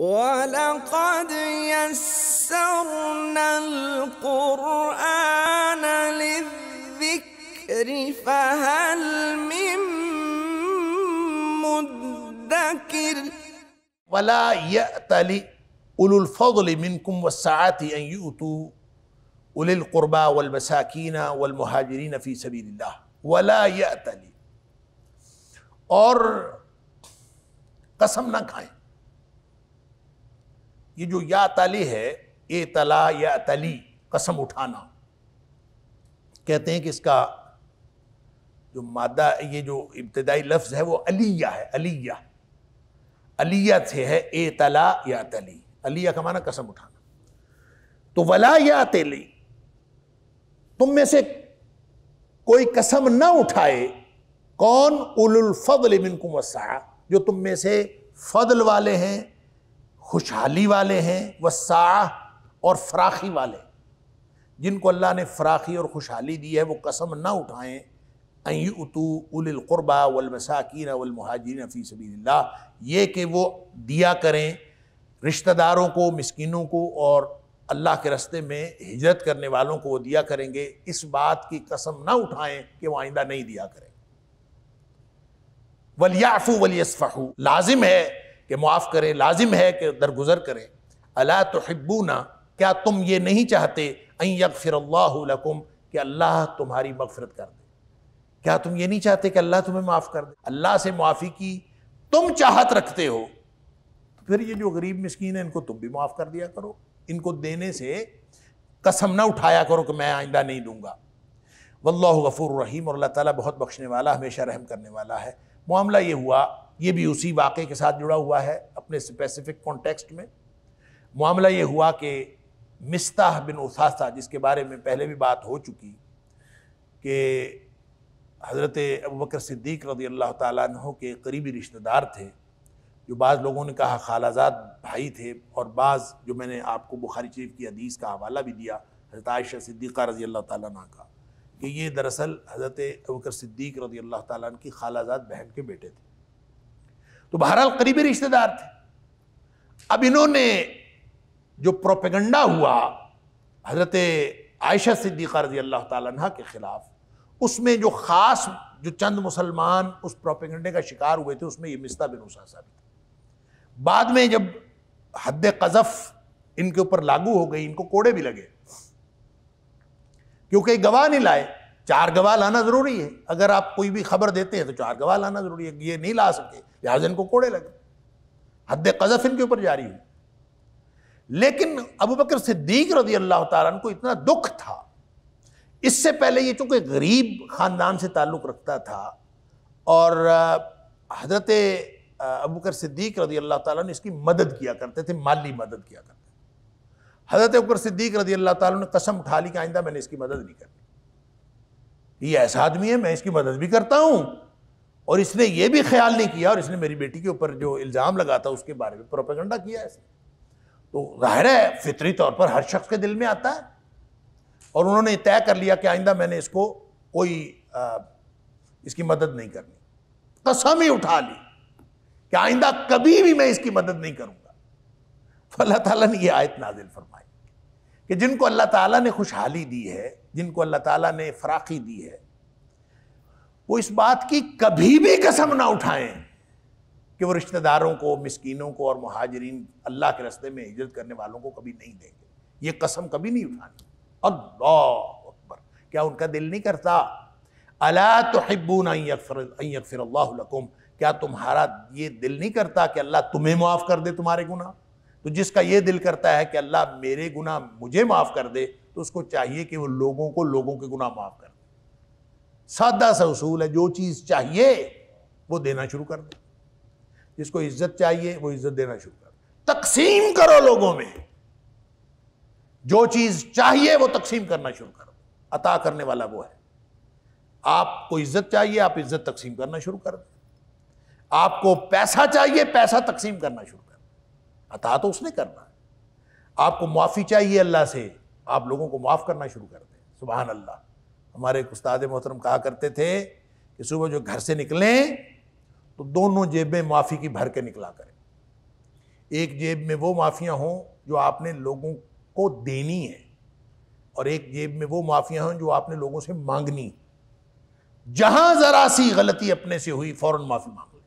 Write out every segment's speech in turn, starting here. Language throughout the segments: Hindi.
وَلَقَدْ يَسَّرْنَا الْقُرْآنَ لِلذِّكْرِ فَهَلْ مِن مُدَّكِرٍ وَلَا يَأْتَلِ أُولُو الْفَضْلِ مِنْكُمْ وَالسَّعَةِ أَنْ يُؤْتُوا أُولِي الْقُرْبَى وَالْمَسَاكِينَ وَالْمُهَاجِرِينَ فِي سَبِيلِ اللَّهِ وَلَا يَأْتَلِ और कसम ना खाएं। ये जो या तली है, ए तला या तली, कसम उठाना कहते हैं कि इसका जो मादा, ये जो इब्तदाई लफ्ज है वो अलिया है। अलिया अलिया से है ए तला या तली। अलिया का माना कसम उठाना। तो वला या तली, तुम में से कोई कसम ना उठाए। कौन? उलुल फदल मिनकुम वस्सा, जो तुम में से फदल वाले हैं, खुशहाली वाले हैं, वस्सा और फराखी वाले, जिनको अल्लाह ने फराखी और खुशहाली दी है वो कसम ना उठाएं। अय्यूतू उलिल क़ुरबा वल मसाकीन वल मुहाजिरीन फ़ी सबीलिल्लाह, ये कि वो दिया करें रिश्तेदारों को, मिस्किनों को और अल्लाह के रास्ते में हिजरत करने वालों को वो दिया करेंगे। इस बात की कसम ना उठाएं कि वो आइंदा नहीं दिया करें। वलियाफ़ू वलियस्फ़हू, लाजिम है कि मुआफ़ करें, लाजिम है कि दरगुजर करें। अला तुहिब्बूना, क्या तुम ये नहीं चाहते, अन यग़फ़िरल्लाहु लकुम, कि अल्लाह तुम्हारी मग़फ़िरत कर दे? क्या तुम ये नहीं चाहते कि अल्लाह तुम्हें माफ़ कर दे? अल्लाह से माफ़ी की तुम चाहत रखते हो, तो फिर ये जो गरीब मिस्कीन है इनको तुम भी माफ़ कर दिया करो। इनको देने से कसम ना उठाया करो कि मैं आइंदा नहीं दूंगा। वल्लाहु गफ़ूरुर रहीम, और अल्लाह ताला बहुत बख्शने वाला, हमेशा रहम करने वाला है। मामला ये हुआ, ये भी उसी वाक़े के साथ जुड़ा हुआ है अपने स्पेसिफिक कॉन्टेक्स्ट में। मामला ये हुआ कि मिस्ताह बिन उसासा, जिसके बारे में पहले भी बात हो चुकी कि हज़रत अबू बकर सिद्दीक़ रज़ियल्लाहु ताला अन्हु के करीबी रिश्तेदार थे, जो बाज़ लोगों ने कहा खालाजाद भाई थे, और बाज़, जो मैंने आपको बुखारी शरीफ की हदीस का हवाला भी दिया, हज़रत आयशा सिद्दीक़ा रज़ियल्लाहु ताला अन्हा का, कि ये दरअसल हज़रत अबू बकर सिद्दीक़ रज़ियल्लाहु ताला अन्हु की खालाजाद बहन के बेटे थे। तो बहरहाल करीबी रिश्तेदार थे। अब इन्होंने जो प्रोपेगंडा हुआ हज़रत आयशा सिद्दीक़ा रज़ियल्लाहु ताला अन्हा के ख़िलाफ़, उसमें जो ख़ास, जो चंद मुसलमान उस प्रोपेगंडे का शिकार हुए थे, उसमें ये मिस्ता बिन उसासा भी था। बाद में जब हद कज़फ़ इनके ऊपर लागू हो गई, इनको कोड़े भी लगे, क्योंकि गवाह नहीं लाए। चार गवाह लाना ज़रूरी है, अगर आप कोई भी खबर देते हैं तो चार गवाह लाना ज़रूरी है, ये नहीं ला सके, लिहाजा इनको कोड़े लगे। हद कज़फ़ इनके ऊपर जारी हुई। लेकिन अबू बकर सिद्दीक़ रज़ियल्लाहु ताला अन्हु को इतना दुख था, इससे पहले ये चूँकि गरीब ख़ानदान से ताल्लुक़ रखता था, और हज़रत अबू बकर सिद्दीक़ रज़ियल्लाहु ताला ने इसकी मदद किया करते थे, माली मदद किया करते थे। हज़रत अबू बकर सिद्दीक़ रज़ियल्लाहु ताला ने कसम उठा ली कि आइंदा मैंने इसकी मदद नहीं करनी। ये ऐसा आदमी है, मैं इसकी मदद भी करता हूँ, और इसने ये भी ख्याल नहीं किया, और इसने मेरी बेटी के ऊपर जो इल्ज़ाम लगा था उसके बारे में प्रोपेगंडा किया है। तो ज़ाहिर है फितरी तौर पर हर शख्स के दिल में आता है, और उन्होंने तय कर लिया कि आइंदा मैंने इसको कोई इसकी मदद नहीं करनी। कसम ही उठा ली कि आइंदा कभी भी मैं इसकी मदद नहीं करूंगा। तो अल्लाह ताला ने ये आयत नाजिल फरमाई कि जिनको अल्लाह ताला ने खुशहाली दी है, जिनको अल्लाह ताला ने फराखी दी है, वो इस बात की कभी भी कसम ना उठाएं कि वो रिश्तेदारों को, मिस्कीनों को और मुहाजिरीन, अल्लाह के रास्ते में हिजरत करने वालों को कभी नहीं देंगे। ये कसम कभी नहीं उठानी। अल्लाह अकबर, क्या उनका दिल नहीं करता? अला तुहिब्बूना अय्यग़फ़िरल्लाहु लकुम, क्या तुम्हारा ये दिल नहीं करता कि अल्लाह तुम्हें माफ़ कर दे तुम्हारे गुनाह? तो जिसका ये दिल करता है कि अल्लाह मेरे गुनाह मुझे माफ़ कर दे, तो उसको चाहिए कि वो लोगों को लोगों के गुनाह माफ़ कर दे। सादा सा उसूल है, जो चीज़ चाहिए वो देना शुरू कर दो, जिसको इज्जत चाहिए वो इज्जत देना शुरू कर दो। तकसीम करो लोगों में, जो चीज़ चाहिए वो तकसीम करना शुरू करो। अता करने वाला वो है। आपको इज़्ज़त चाहिए, आप इज़्ज़त तकसीम करना शुरू कर दें। आपको पैसा चाहिए, पैसा तकसीम करना शुरू कर दें। अता तो उसने करना है। आपको माफ़ी चाहिए अल्लाह से, आप लोगों को माफ़ करना शुरू कर दें। सुबहान अल्लाह। हमारे एक उस्ताद मोहतरम कहा करते थे कि सुबह जो घर से निकलें तो दोनों जेबें माफ़ी की भर के निकला करें, एक जेब में वो माफ़ियाँ हों जो आपने लोगों को देनी है और एक जेब में वो माफ़ियाँ हों जो आपने लोगों से मांगनी। जहाँ ज़रा सी गलती अपने से हुई फ़ौरन माफ़ी मांग ली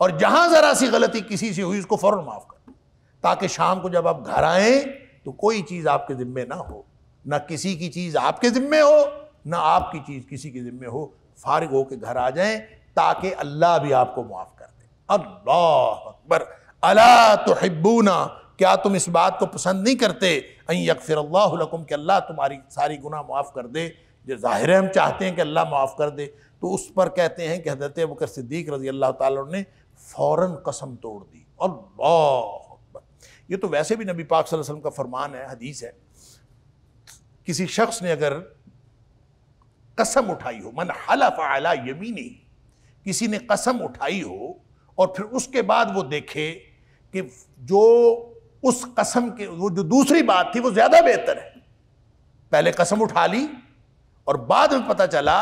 और जहाँ ज़रा सी गलती किसी से हुई उसको फ़ौरन माफ़ कर लो, ताकि शाम को जब आप घर आएँ तो कोई चीज़ आपके ज़िम्मे ना हो, ना किसी की चीज़ आपके ज़िम्मे हो, ना आपकी चीज़ किसी के ज़िम्मे हो। फारिग हो के घर आ जाएँ ताकि अल्लाह भी आपको माफ़ कर दे। अल्लाह अकबर। अला तुहिब्बूना, क्या तुम इस बात को पसंद नहीं करते अन यगफिरल्लाहु लकुम, कि अल्लाह तुम्हारी सारी गुनाह माफ़ कर दे। जो ज़ाहिर है हम चाहते हैं कि अल्लाह माफ़ कर दे। तो उस पर कहते हैं कि हज़रत अबू बकर सिद्दीक़ रज़ी अल्लाह ताला अन्हु ने फ़ौरन कसम तोड़ दी। अल्लाह अकबर। ये तो वैसे भी नबी पाक सल्लल्लाहु अलैहि वसल्लम का फरमान है, हदीस है, किसी शख्स ने अगर कसम उठाई हो, मन हलफ़ अला यमीनी, किसी ने कसम उठाई हो और फिर उसके बाद वो देखे कि जो उस कसम के वो जो दूसरी बात थी वो ज़्यादा बेहतर है, पहले कसम उठा ली और बाद में पता चला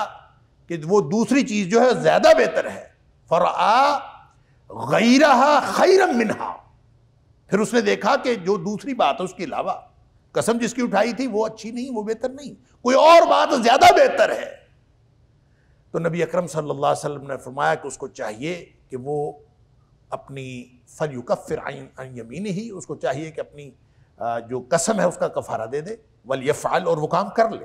कि वो दूसरी चीज़ जो है ज़्यादा बेहतर है, फ़रआ गैरहा खैरम मिनहा, फिर उसने देखा कि जो दूसरी बात है उसके अलावा कसम जिसकी उठाई थी वो अच्छी नहीं, वो बेहतर नहीं, कोई और बात ज़्यादा बेहतर है। तो नबी अकरम सल्लल्लाहु अलैहि वसल्लम ने फरमाया कि उसको चाहिए कि वो अपनी फल्युकफ़िर अन यमीनिही, उसको चाहिए कि अपनी जो कसम है उसका कफ़ारा दे दे, वलयफ़अल, और वो काम कर ले।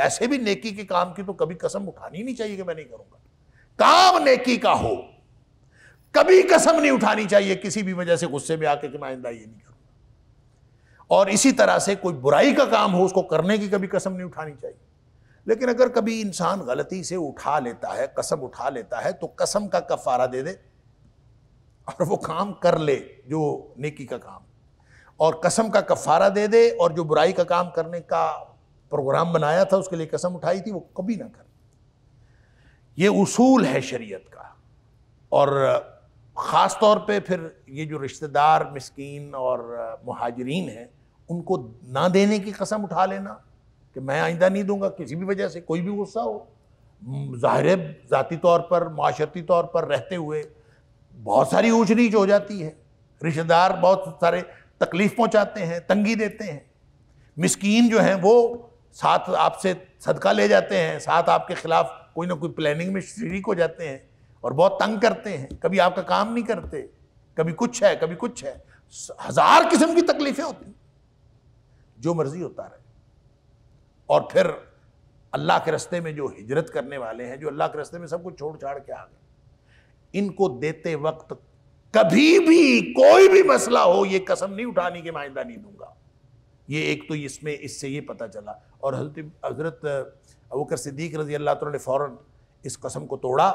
वैसे भी नेकी के काम की तो कभी कसम उठानी नहीं चाहिए कि मैं नहीं करूँगा, काम नेकी का हो कभी कसम नहीं उठानी चाहिए किसी भी वजह से गुस्से में आके कि मैं आइंदा ये नहीं करूँगा। और इसी तरह से कोई बुराई का काम हो उसको करने की कभी कसम नहीं उठानी चाहिए। लेकिन अगर कभी इंसान गलती से उठा लेता है, कसम उठा लेता है, तो कसम का कफ़ारा दे दे और वो काम कर ले जो नेकी का काम, और कसम का कफ़ारा दे दे और जो बुराई का काम करने का प्रोग्राम बनाया था उसके लिए कसम उठाई थी वो कभी ना कर। ये उसूल है शरीयत का। और ख़ास तौर पे फिर ये जो रिश्तेदार मिस्कीन और मुहाजिरीन हैं उनको ना देने की कसम उठा लेना कि मैं आइंदा नहीं दूंगा, किसी भी वजह से, कोई भी गुस्सा हो, ज़ाहिर ज़ाती तौर पर माशरती तौर पर रहते हुए बहुत सारी ऊँच नीच हो जाती है, रिश्तेदार बहुत सारे तकलीफ़ पहुँचाते हैं, तंगी देते हैं, मिस्कीन जो हैं वो साथ आपसे सदका ले जाते हैं, साथ आपके ख़िलाफ़ कोई ना कोई प्लानिंग में शरीक हो जाते हैं और बहुत तंग करते हैं, कभी आपका काम नहीं करते, कभी कुछ है कभी कुछ है, हज़ार किस्म की तकलीफ़ें होती हैं, जो मर्ज़ी होता रहे। और फिर अल्लाह के रास्ते में जो हिजरत करने वाले हैं, जो अल्लाह के रास्ते में सब कुछ छोड़ छाड़ के आ गए, इनको देते वक्त कभी भी कोई भी मसला हो ये कसम नहीं उठानी कि मैं आइंदा नहीं दूंगा। ये एक तो इसमें इससे ये पता चला। और हज़रत अबू बकर सिद्दीक़ रज़ी अल्लाह तआला ने फ़ौरन इस कसम को तोड़ा।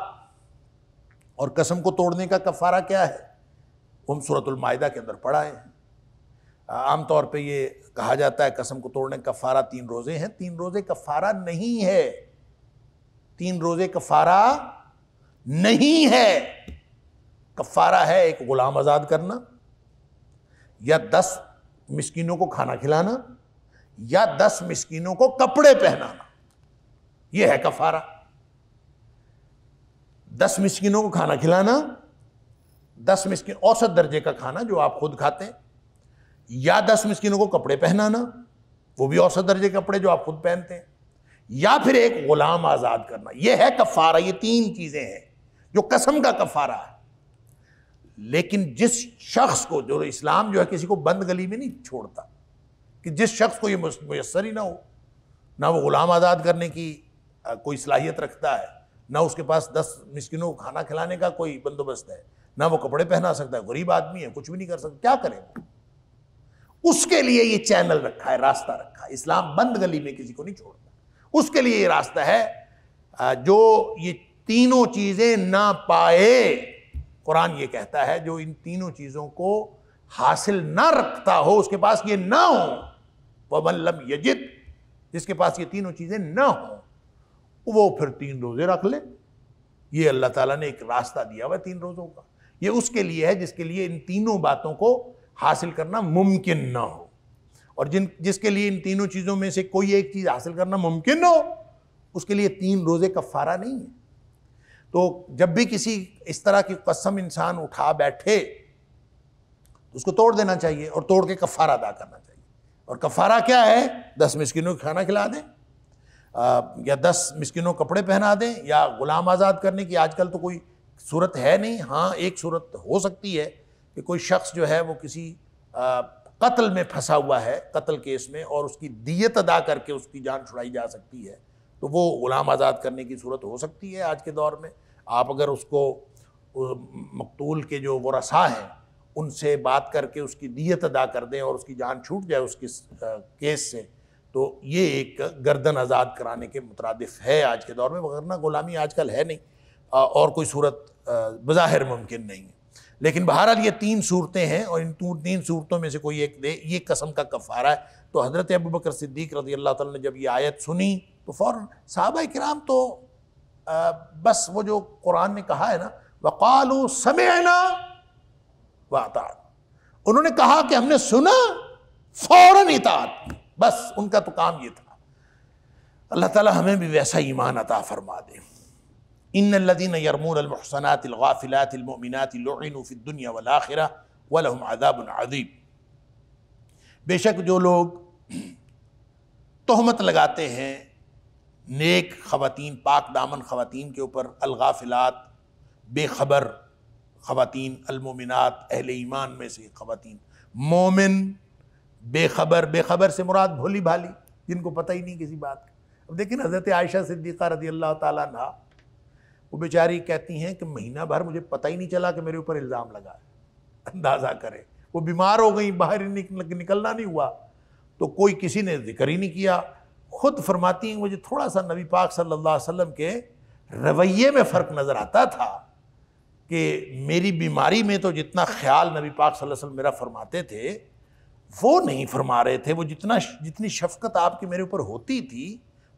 और कसम को तोड़ने का कफ़ारा क्या है हम सूरतुल माइदा के अंदर पढ़ाए हैं। आमतौर पे ये कहा जाता है कसम को तोड़ने का कफ़ारा 3 रोज़े हैं। 3 रोज़े कफ़ारा नहीं है, 3 रोज़े कफ़ारा नहीं है। कफ़ारा है एक ग़ुलाम आज़ाद करना, या 10 मिस्किनों को खाना खिलाना, या 10 मिस्किनों को कपड़े पहनाना, ये है कफ़ारा। 10 मिस्किनों को खाना खिलाना, 10 मिस्किन औसत दर्जे का खाना जो आप खुद खाते हैं, या 10 मिस्किनों को कपड़े पहनाना, वो भी औसत दर्जे के कपड़े जो आप खुद पहनते हैं, या फिर एक ग़ुलाम आज़ाद करना, ये है कफ़ारा। ये 3 चीज़ें हैं जो कसम का कफ़ारा है। लेकिन जिस शख्स को, जो इस्लाम जो है किसी को बंद गली में नहीं छोड़ता, कि जिस शख्स को ये मुयस्सर ही ना हो, ना वो ग़ुलाम आज़ाद करने की कोई सलाहियत रखता है, ना उसके पास 10 मिस्किनों को खाना खिलाने का कोई बंदोबस्त है, ना वो कपड़े पहना सकता है, गरीब आदमी है, कुछ भी नहीं कर सकता, क्या करेगा? उसके लिए ये चैनल रखा है, रास्ता रखा है। इस्लाम बंद गली में किसी को नहीं छोड़ता, उसके लिए ये रास्ता है जो ये 3 चीज़ें ना पाए। कुरान ये कहता है जो इन 3 चीज़ों को हासिल ना रखता हो, उसके पास ये ना हो, वमन लम यजिद, जिसके पास ये 3 चीज़ें ना हो वो फिर 3 रोज़े रख ले। ये अल्लाह ताला ने एक रास्ता दिया हुआ 3 रोज़ों का। ये उसके लिए है जिसके लिए इन 3 बातों को हासिल करना मुमकिन ना हो। और जिसके लिए इन 3 चीज़ों में से कोई एक चीज़ हासिल करना मुमकिन ना हो, उसके लिए 3 रोज़े कफ़ारा नहीं है। तो जब भी किसी इस तरह की कसम इंसान उठा बैठे उसको तोड़ देना चाहिए और तोड़ के कफारा अदा करना चाहिए। और कफारा क्या है? 10 मिस्किनों को खाना खिला दें, या 10 मिस्किनों कपड़े पहना दें, या ग़ुलाम आज़ाद करने की आजकल तो कोई सूरत है नहीं। हाँ, एक सूरत हो सकती है कि कोई शख्स जो है वो किसी कत्ल में फंसा हुआ है, कत्ल केस में, और उसकी दियत अदा करके उसकी जान छुड़ाई जा सकती है, तो वो ग़ुलाम आज़ाद करने की सूरत हो सकती है आज के दौर में। आप अगर उसको मकतूल के जो वरसा हैं उनसे बात करके उसकी दियत अदा कर दें और उसकी जान छूट जाए उसके केस से, तो ये एक गर्दन आज़ाद कराने के मुतरादिफ है आज के दौर में। वरना ग़ुलामी आजकल है नहीं और कोई सूरत बज़ाहिर मुमकिन नहीं है। लेकिन बहरहाल ये 3 सूरतें हैं और इन 3 सूरतों में से कोई एक दे, ये कसम का कफ़ारा है। तो हज़रत अबू बकर सिद्दीक़ रज़ी अल्लाह तआला ने जब ये आयत सुनी तो फ़ौरन सहाबाए किराम तो बस वो जो कुरान ने कहा है ना, वक़ालू समिअना व अताअना, उन्होंने कहा कि हमने सुना, फ़ौरन इताअत, बस उनका तो काम ये था। अल्लाह ताला हमें भी वैसा ईमान अता फ़रमा दे। इन्नल्लज़ीन यरमूनल मुहसनातिल गाफिलातिल मुमिनाति लुइनु फ़िद दुनिया वल आखिरा व लहुम अज़ाबुन अज़ीम। बेशक जो लोग तोहमत लगाते हैं नेक ख़वातीन, पाक दामन ख़वातीन के ऊपर, अलगाफिलात बेखबर ख़वातीन, अलमुमिनात अहले ईमान में से ख़वातीन, मोमिन बेखबर, बेखबर से मुराद भोली भाली, जिनको पता ही नहीं किसी बात का। अब देखिए हज़रत आयशा सिद्दीक़ा रज़ी अल्लाह ताला अन्हा, वो बेचारी कहती हैं कि महीना भर मुझे पता ही नहीं चला कि मेरे ऊपर इल्ज़ाम लगा है। अंदाज़ा करें, वो बीमार हो गई, बाहर निकलना नहीं हुआ, तो कोई किसी ने जिक्र ही नहीं किया। खुद फरमाती हैं मुझे थोड़ा सा नबी पाक सल्लल्लाहु अलैहि वसल्लम के रवैये में फ़र्क नज़र आता था कि मेरी बीमारी में तो जितना ख्याल नबी पाक सल्लल्लाहु अलैहि वसल्लम मेरा फरमाते थे वो नहीं फरमा रहे थे। वो जितनी शफ़क़त आपकी मेरे ऊपर होती थी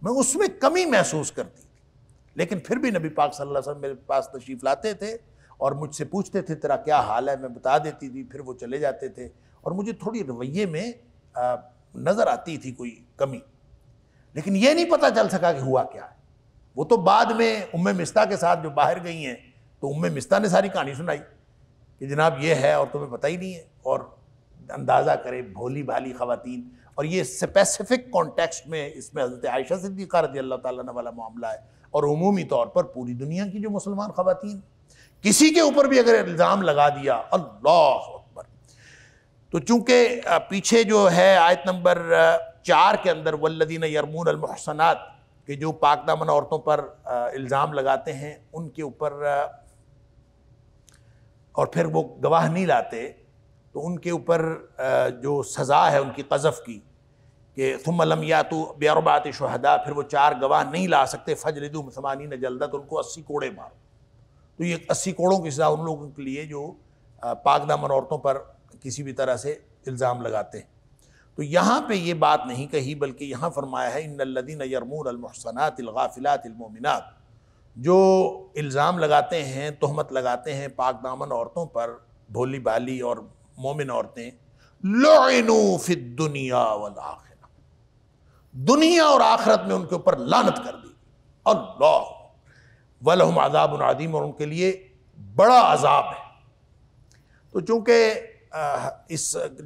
मैं उसमें कमी महसूस करती थी, लेकिन फिर भी नबी पाक सल्लल्लाहु अलैहि वसल्लम मेरे पास तशरीफ़ लाते थे और मुझसे पूछते थे तेरा क्या हाल है, मैं बता देती थी, फिर वो चले जाते थे और मुझे थोड़ी रवैये में नज़र आती थी कोई कमी, लेकिन ये नहीं पता चल सका कि हुआ क्या है। वो तो बाद में उम्मे मिस्ता के साथ जो बाहर गई हैं तो उम्मे मिस्ता ने सारी कहानी सुनाई कि जनाब ये है और तुम्हें पता ही नहीं है। और अंदाज़ा करें भोली भाली ख़वातीन, और ये स्पेसिफिक कॉन्टेक्स्ट में इसमें हज़रत आयशा सिद्दीक़ा रज़ी अल्लाह ताला अन्हा वाला मामला है, और उमूमी तौर पर पूरी दुनिया की जो मुसलमान ख़वातीन किसी के ऊपर भी अगर इल्ज़ाम लगा दिया, अल्लाह अकबर। तो चूँकि पीछे जो है आयत नंबर 4 के अंदर वल्लज़ीना यरमूनल मुहसनात के जो पाकदामन औरतों पर इल्ज़ाम लगाते हैं उनके ऊपर, और फिर वो गवाह नहीं लाते तो उनके ऊपर जो सज़ा है उनकी क़ज़फ़ की, कि थुम्मा लम यातू बिअरबात शुहदा, फिर वो 4 गवाह नहीं ला सकते, फजलिदू समानीन जल्दा, तो उनको 80 कोड़े मारो। तो ये 80 कोड़ों की सज़ा उन लोगों के लिए जो पाकदामन औरतों पर किसी भी तरह से इल्ज़ाम लगाते हैं। तो यहाँ पे ये बात नहीं कही, बल्कि यहाँ फरमाया है इन्नल्लज़ीना यरमूनल मुहसनातिल गाफिलातिल मोमिनात, जो इल्ज़ाम लगाते हैं, तोहमत लगाते हैं पाकदामन औरतों पर, भोली भाली और मोमिन औरतें, लुइनु फिद दुनिया वल आखिरा, दुनिया और आखिरत में उनके ऊपर लानत कर दी, अल्लाह, वलहुम अज़ाबुन अज़ीम, और उनके लिए बड़ा अज़ाब है। तो चूँकि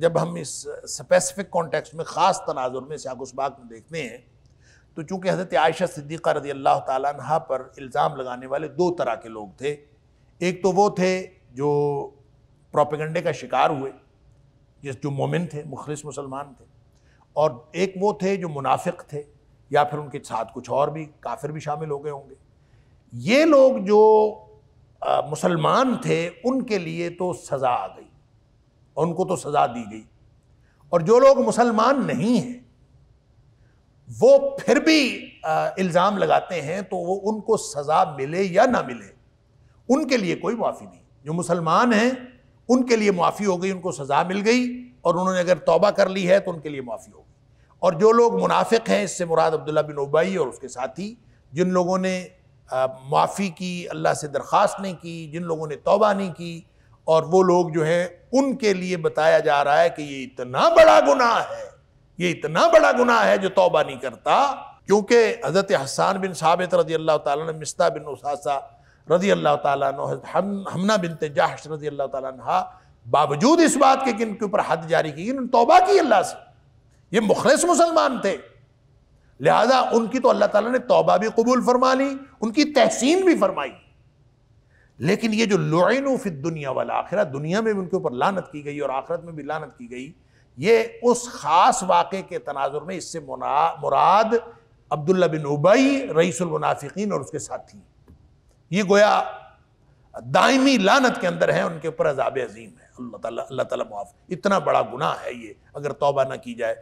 जब हम इस स्पेसिफिक कॉन्टेक्स्ट में ख़ास तनाजुर में सियाक़ुसबाग में देखते हैं, तो चूँकि हज़रत आयशा सिद्दीक़ा रज़ी अल्लाह ताला अन्हा पर इल्ज़ाम लगाने वाले 2 तरह के लोग थे। एक तो वो थे जो प्रोपेगंडे का शिकार हुए, जिस जो मोमिन थे, मुखलिस मुसलमान थे, और एक वो थे जो मुनाफिक थे, या फिर उनके साथ कुछ और भी काफिर भी शामिल हो गए होंगे। ये लोग जो मुसलमान थे उनके लिए तो सज़ा आ गई, उनको तो सज़ा दी गई, और जो लोग मुसलमान नहीं हैं वो फिर भी इल्ज़ाम लगाते हैं तो वो उनको सज़ा मिले या ना मिले उनके लिए कोई माफ़ी नहीं। जो मुसलमान हैं उनके लिए माफ़ी हो गई, उनको सज़ा मिल गई और उन्होंने अगर तौबा कर ली है तो उनके लिए माफ़ी हो गई। और जो लोग मुनाफिक हैं, इससे मुराद अब्दुल्ला बिन उबई और उसके साथी, जिन लोगों ने माफ़ी की, अल्लाह से दरख्वास्त नहीं की, जिन लोगों ने तौबा नहीं की, और वो लोग जो हैं उनके लिए बताया जा रहा है कि ये इतना बड़ा गुनाह है, ये इतना बड़ा गुनाह है जो तौबा नहीं करता। क्योंकि हज़रत हसन बिन साबित रज़ी अल्लाह ताला अन्हु, मिस्ता बिन उसासा रज़ी अल्लाह ताला अन्हु, हमना बिनते जहश रज़ी अल्लाह ताला अन्हा बावजूद इस बात के कि इनके ऊपर हद जारी की, इन्होंने तौबा की अल्लाह से, ये मुखलिस मुसलमान थे, लिहाजा उनकी तो अल्लाह ताला ने तौबा भी कबूल फरमा ली, उनकी तहसीन भी फरमाई। लेकिन ये जो लुइनु फिद दुनिया वल आखिरत, दुनिया में भी उनके ऊपर लानत की गई और आखिरत में भी लानत की गई, ये उस खास वाक़े के तनाजुर में, इससे मुराद अब्दुल्ला बिन उबई रईसुल मुनाफिकीन और उसके साथी, ये गोया दायमी लानत के अंदर है, उनके ऊपर अज़ाब अजीम है। अल्लाह ताला माफ़, इतना बड़ा गुनाह है ये अगर तौबा ना की जाए।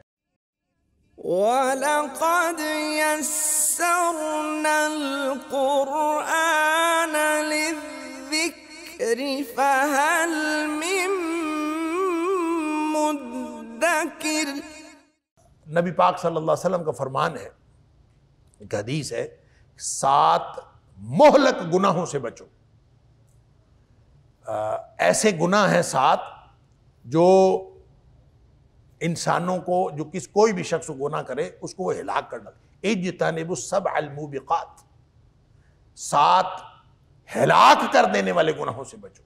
وَلَقَدْ يَسَّرْنَا الْقُرْآنَ لِلذِّكْرِ فَهَلْ مِن مُدَّكِرٍ। नबी पाक सल्लल्लाहु अलैहि वसल्लम का फरमान है, एक हदीस है, 7 मोहलक गुनाहों से बचो। ऐसे गुनाह हैं 7 जो इंसानों को, जो किस कोई भी शख्स गुनाह करे उसको वो हिलाक करना। इज्तनिबु सबअल मुबिकात, 7 हिलाक कर देने वाले गुनाहों से बचो।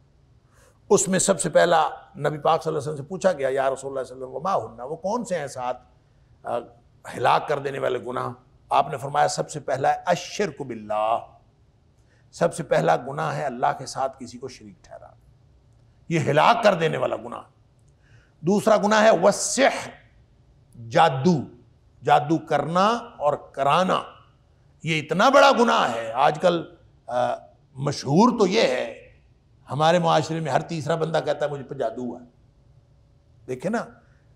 उसमें सबसे पहला नबी पाक सल्लल्लाहु अलैहि वसल्लम से पूछा गया, या रसूलल्लाह सल्लल्लाहु अलैहि वसल्लम वो कौन से हैं 7 हिलाक कर देने वाले गुनाह? आपने फरमाया सबसे पहला है अश्शिर्क बिल्लाह, सबसे पहला गुनाह है अल्लाह के साथ किसी को शरीक ठहरा, ये हिलाक कर देने वाला गुनाह। दूसरा गुनाह है वस्सिह, जादू, जादू करना और कराना, ये इतना बड़ा गुनाह है। आजकल मशहूर तो ये है हमारे माशरे में, हर तीसरा बंदा कहता है मुझ पर जादू हुआ। देखे ना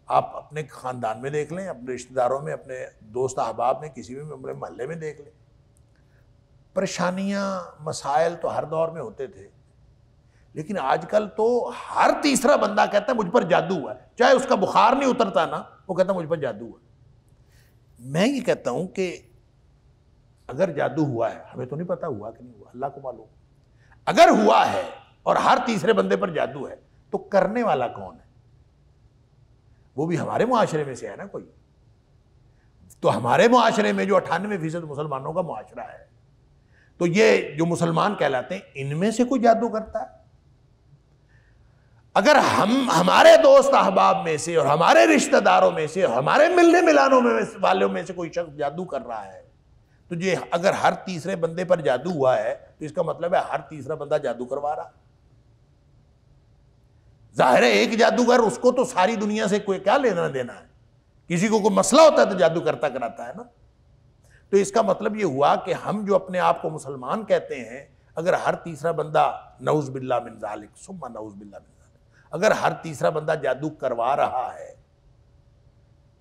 आप, अपने ख़ानदान में देख लें, अपने रिश्तेदारों में, अपने दोस्त अहबाब में, किसी भी अपने महल्ले में देख लें। परेशानियाँ, मसाइल तो हर दौर में होते थे, लेकिन आजकल तो हर तीसरा बंदा कहता है मुझ पर जादू हुआ है, चाहे उसका बुखार नहीं उतरता ना, वो कहता मुझ पर जादू हुआ। मैं ये कहता हूँ कि अगर जादू हुआ है, हमें तो नहीं पता हुआ कि नहीं हुआ, अल्लाह को मालूम। अगर हुआ है और हर तीसरे बंदे पर जादू है, तो करने वाला कौन है? वो भी हमारे मुआशरे में से है ना कोई। तो हमारे मुआशरे में जो 98% मुसलमानों का मुआशरा है, तो ये जो मुसलमान कहलाते हैं, इनमें से कोई जादू करता है? अगर हम हमारे दोस्त अहबाब में से और हमारे रिश्तेदारों में से, हमारे मिलने मिलानों में वालों में से कोई शख्स जादू कर रहा है, तो ये अगर हर तीसरे बंदे पर जादू हुआ है, तो इसका मतलब है हर तीसरा बंदा जादू करवा रहा। जाहिर है एक जादूगर, उसको तो सारी दुनिया से कोई क्या लेना देना है, किसी को कोई मसला होता है तो जादू करता कराता है ना। तो इसका मतलब ये हुआ कि हम जो अपने आप को मुसलमान कहते हैं, अगर हर तीसरा बंदा, नऊज़ बिल्लाह मिन ज़ालिक, सुम्मा नऊज़ बिल्लाह मिन ज़ालिक, अगर हर तीसरा बंदा जादू करवा रहा है,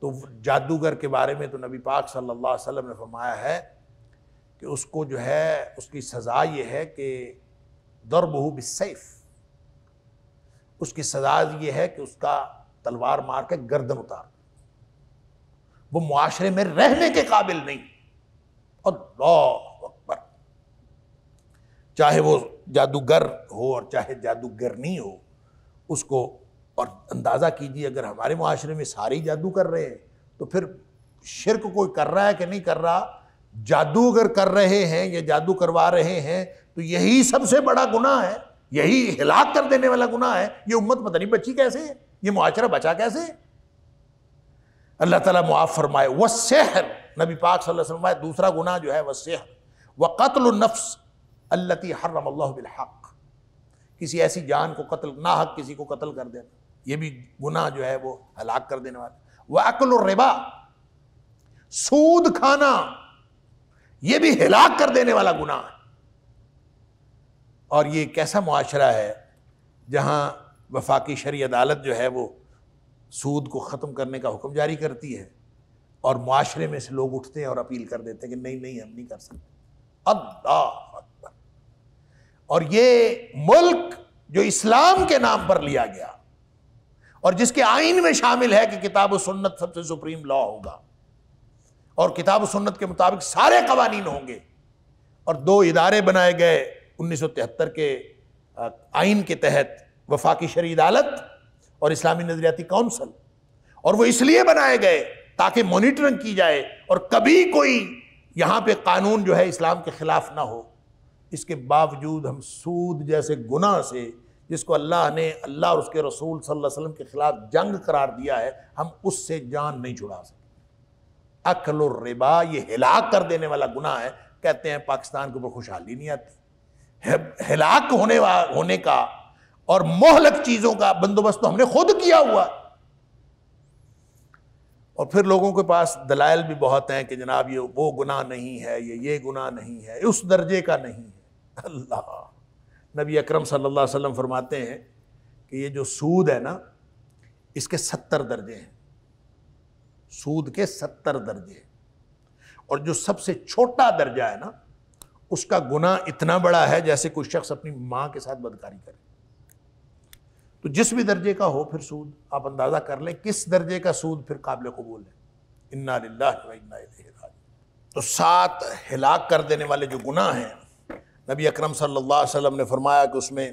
तो जादूगर के बारे में तो नबी पाक सल्लल्लाहु अलैहि वसल्लम ने फरमाया है कि उसको जो है, उसकी सज़ा ये है कि दरबहु बिस्सैफ, उसकी सज़ा ये है कि उसका तलवार मार के गर्दन उतार, वो मुआशरे में रहने के काबिल नहीं। अल्लाह अकबर, चाहे वो जादूगर हो और चाहे जादूगरनी हो उसको। और अंदाज़ा कीजिए, अगर हमारे मुआशरे में सारे जादू कर रहे हैं, तो फिर शिरक कोई कर रहा है कि नहीं कर रहा? जादू अगर कर रहे हैं या जादू करवा रहे हैं, तो यही सबसे बड़ा गुनाह है, यही हिलाक कर देने वाला गुनाह है। ये उम्मत पता नहीं बची कैसे, ये मुआशरा बचा कैसे। अल्लाह ताला मुआफ़ फरमाए। वस्सेहर, नबी पाक सल्लल्लाहु अलैहि वसल्लम फरमाए दूसरा गुनाह जो है वस्सेहर व क़त्लुन नफ्स अल्लती हर्रमल्लाहु बिल हक़, किसी ऐसी जान को कत्ल, ना हक़ किसी को कत्ल कर देना, ये भी गुनाह जो है वो हलाक कर देने वाला। व अक्लुर रिबा, सूद खाना, ये भी हिलाक कर देने वाला गुनाह है। और ये कैसा मुआशरा है जहाँ वफाकी शरई अदालत जो है वो सूद को ख़त्म करने का हुक्म जारी करती है, और मुआशरे में से लोग उठते हैं और अपील कर देते हैं कि नहीं नहीं हम नहीं कर सकते। अल्लाह अकबर। और ये मुल्क जो इस्लाम के नाम पर लिया गया और जिसके आइन में शामिल है कि किताब और सुन्नत सबसे सुप्रीम लॉ होगा, और किताब और सुन्नत के मुताबिक सारे कवानीन होंगे, और 2 इदारे बनाए गए 1973 के आइन के तहत, वफाकी शरई अदालत और इस्लामी नजरियाती काउंसिल। और वो इसलिए बनाए गए ताकि मॉनिटरिंग की जाए और कभी कोई यहाँ पे कानून जो है इस्लाम के ख़िलाफ़ ना हो। इसके बावजूद हम सूद जैसे गुनाह से जिसको अल्लाह ने अल्लाह और उसके रसूल सल्लल्लाहु अलैहि वसल्लम के ख़िलाफ़ जंग करार दिया है, हम उससे जान नहीं छुड़ा सकते। अकल और रिबा ये हिलाक कर देने वाला गुनाह है। कहते हैं पाकिस्तान के ऊपर खुशहाली नहीं आती। हिलाक होने का और मोहलक चीज़ों का बंदोबस्त तो हमने खुद किया हुआ। और फिर लोगों के पास दलाइल भी बहुत हैं कि जनाब ये वो गुनाह नहीं है, ये गुनाह नहीं है, उस दर्जे का नहीं है। अल्लाह, नबी अकरम सल्लल्लाहु अलैहि वसल्लम फरमाते हैं कि ये जो सूद है ना, इसके 70 दर्जे हैं। सूद के 70 दर्जे हैं। और जो सबसे छोटा दर्जा है ना, उसका गुनाह इतना बड़ा है जैसे कोई शख्स अपनी माँ के साथ बदकारी करे। तो जिस भी दर्जे का हो फिर सूद, आप अंदाज़ा कर लें किस दर्जे का सूद फिर काबिल कबूल है। इन्ना लिल्लाहि व इन्ना इलैहि राजिऊन। तो 7 हिलाक कर देने वाले जो गुनाह हैं, नबी अकरम सल्लल्लाहु अलैहि वसल्लम ने फरमाया कि उसमें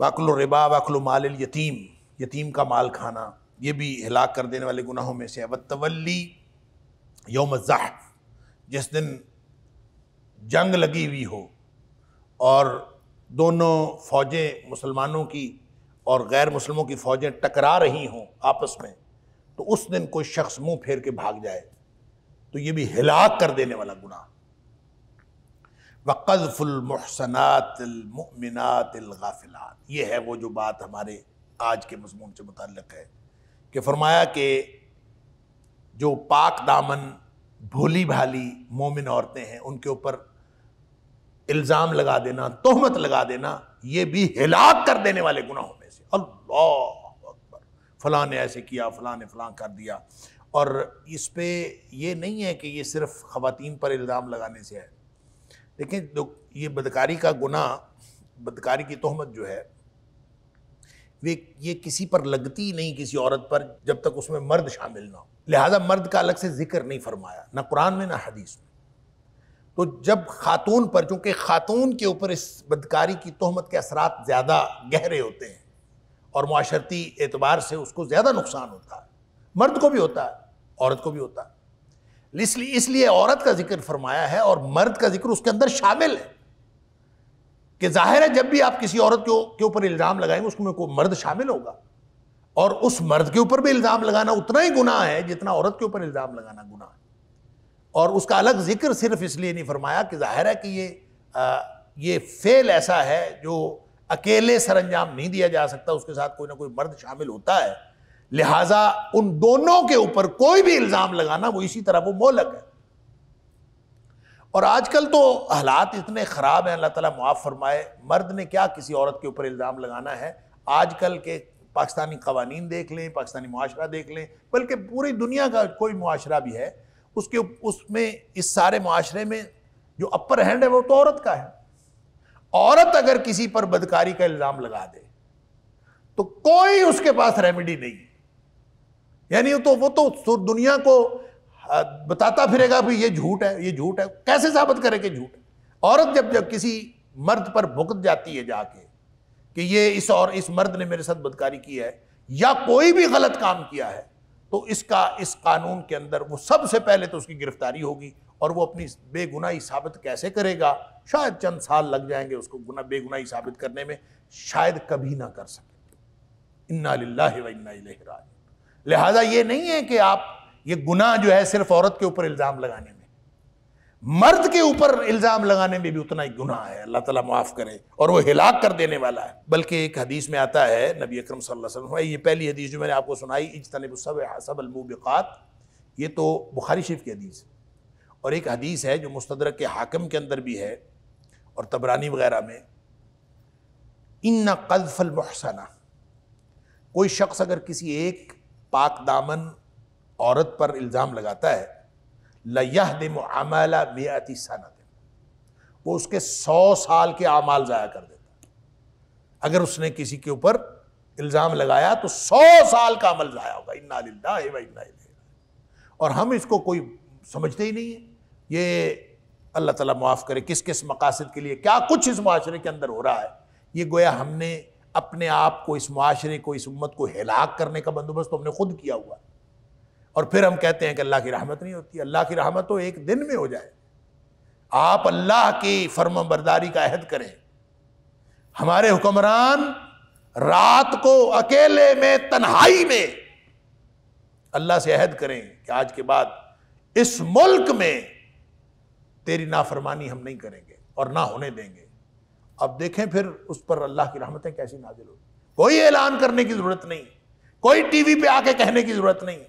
वाकुल रिबा वाकुल माल यतीम, यतीम का माल खाना, ये भी हिलाक कर देने वाले गुनाहों में से है। वत्तवल्ली यौम ज़हफ़, जिस दिन जंग लगी हुई हो और दोनों फौजें, मुसलमानों की और गैर मुसलमों की फ़ौजें टकरा रही हों आपस में, तो उस दिन कोई शख्स मुंह फेर के भाग जाए तो ये भी हिलाक कर देने वाला गुनाह। वक़ज़्फ़ुल मुहसनातिल मुमिनातिल गाफ़िलात, ये है वो जो बात हमारे आज के मज़मून से मुताल्लिक़ है कि फरमाया कि जो पाक दामन भोली भाली मोमिन औरतें हैं उनके ऊपर इल्ज़ाम लगा देना, तोहमत लगा देना, ये भी हिलाक कर देने वाले गुनाहों में से। अल्लाह अकबर, फ़लाँ ने ऐसे किया, फ़लाँ ने फ़लाँ कर दिया। और इस पे ये नहीं है कि ये सिर्फ़ ख़वातीन पर इल्ज़ाम लगाने से है। लेकिन ये बदकारी का गुनाह, बदकारी की तोहमत जो है, ये किसी पर लगती नहीं, किसी औरत पर, जब तक उसमें मर्द शामिल ना हो। लिहाजा मर्द का अलग से जिक्र नहीं फरमाया, ना कुरान में ना हदीस में। तो जब खातून पर, चूँकि खातून के ऊपर इस बदकारी की तोहमत के असरात ज़्यादा गहरे होते हैं और माशरती एतबार से उसको ज़्यादा नुकसान होता है, मर्द को भी होता है, औरत को भी होता है। इसलिए औरत का जिक्र फरमाया है और मर्द का जिक्र उसके अंदर शामिल है कि जाहिर है जब भी आप किसी औरत के ऊपर इल्ज़ाम लगाएंगे उसमें कोई मर्द शामिल होगा। और उस मर्द के ऊपर भी इल्ज़ाम लगाना उतना ही गुनाह है जितना औरत के ऊपर इल्ज़ाम लगाना गुनाह है। और उसका अलग जिक्र सिर्फ इसलिए नहीं फरमाया कि जाहिर है कि ये फेल ऐसा है जो अकेले सर अंजाम नहीं दिया जा सकता, उसके साथ कोई ना कोई मर्द शामिल होता है। लिहाजा उन दोनों के ऊपर कोई भी इल्ज़ाम लगाना वो इसी तरह वो मोहलक है। और आजकल तो हालात इतने ख़राब हैं, अल्लाह ताला मुआफ़ फरमाए, मर्द ने क्या किसी औरत के ऊपर इल्ज़ाम लगाना है। आजकल के पाकिस्तानी क़वानीन देख लें, पाकिस्तानी मुआशरा देख लें, बल्कि पूरी दुनिया का कोई मुआशरा भी है उसमें इस सारे माशरे में जो अपर हैंड है वो तो औरत का है। औरत अगर किसी पर बदकारी का इल्ज़ाम लगा दे तो कोई उसके पास रेमेडी नहीं, यानी वो तो दुनिया को बताता फिरेगा भी ये झूठ है, ये झूठ है। कैसे साबित करे कि झूठ है? औरत जब किसी मर्द पर भुगत जाती है जाके कि ये इस मर्द ने मेरे साथ बदकारी की है या कोई भी गलत काम किया है, तो इस कानून के अंदर वो सबसे पहले तो उसकी गिरफ्तारी होगी। और वो अपनी बेगुनाही साबित कैसे करेगा? शायद चंद साल लग जाएंगे उसको बेगुनाही साबित करने में, शायद कभी ना कर सके। इन्ना लिल्लाहि व इन्ना इलैहि राजिऊन। लिहाजा ये नहीं है कि आप ये गुनाह जो है सिर्फ औरत के ऊपर इल्ज़ाम लगाने में, मर्द के ऊपर इल्ज़ाम लगाने में भी उतना ही गुनाह है। अल्लाह ताला माफ़ करे, और वो हिलाक कर देने वाला है। बल्कि एक हदीस में आता है, नबी अकरम सल्लल्लाहु अलैहि वसल्लम, ये पहली हदीस जो मैंने आपको सुनाई, इज्तनिबु सबअ सबअल मुबिकात, ये तो बुखारी शरीफ की हदीस है। और एक हदीस है जो मुस्तदरक के हाकिम के अंदर भी है और तबरानी वगैरह में, इन्ना क़ज़्फ़ल मुहसना, कोई शख्स अगर किसी एक पाक दामन औरत पर इल्ज़ाम लगाता है, लयहदिमु अमला मिअति सनत, वो उसके 100 साल के आमाल ज़ाया कर देता। अगर उसने किसी के ऊपर इल्ज़ाम लगाया तो 100 साल का अमल ज़ाया होगा। इन्ना लिल्लाहि व इन्ना इलैहि राजिऊन। और हम इसको कोई समझते ही नहीं है। ये अल्लाह ताला माफ़ करे किस किस मकासद के लिए क्या कुछ इस माशरे के अंदर हो रहा है। ये गोया हमने अपने आप को, इस माशरे को, इस उम्मत को हिलाक करने का बंदोबस्त तो हमने खुद किया हुआ। और फिर हम कहते हैं कि अल्लाह की रहमत नहीं होती। अल्लाह की रहमत तो एक दिन में हो जाए। आप अल्लाह की फर्माबरदारी का अहद करें, हमारे हुक्मरान रात को अकेले में, तन्हाई में अल्लाह से अहद करें कि आज के बाद इस मुल्क में तेरी नाफरमानी हम नहीं करेंगे और ना होने देंगे। अब देखें फिर उस पर अल्लाह की रहमतें कैसी नाजिल होगी। कोई ऐलान करने की ज़रूरत नहीं, कोई टीवी पे आके कहने की ज़रूरत नहीं,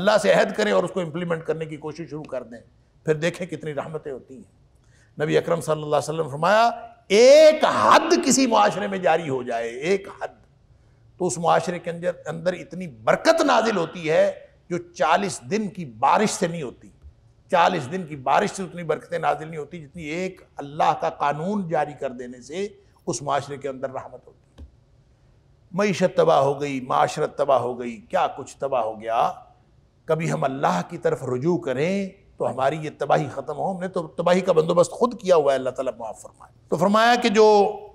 अल्लाह से अहद करें और उसको इम्प्लीमेंट करने की कोशिश शुरू कर दें, फिर देखें कितनी रहमतें होती हैं। नबी अकरम सल्लल्लाहु अलैहि वसल्लम ने फरमाया एक हद किसी मुआशरे में जारी हो जाए, एक हद, तो उस मुआशरे के अंदर इतनी बरकत नाजिल होती है जो 40 दिन की बारिश से नहीं होती। 40 दिन की बारिश से उतनी बरकतें नाजिल नहीं होती जितनी एक अल्लाह का कानून जारी कर देने से उस मुआशरे के अंदर रहमत होती है। मईशत तबाह हो गई, माशरत तबाह हो गई, क्या कुछ तबाह हो गया। कभी हम अल्लाह की तरफ रुजू करें तो हमारी ये तबाही ख़त्म हो। हमने तो तबाही का बंदोबस्त खुद किया हुआ है, अल्लाह ताला माफ़ फरमाए। तो फरमाया कि जो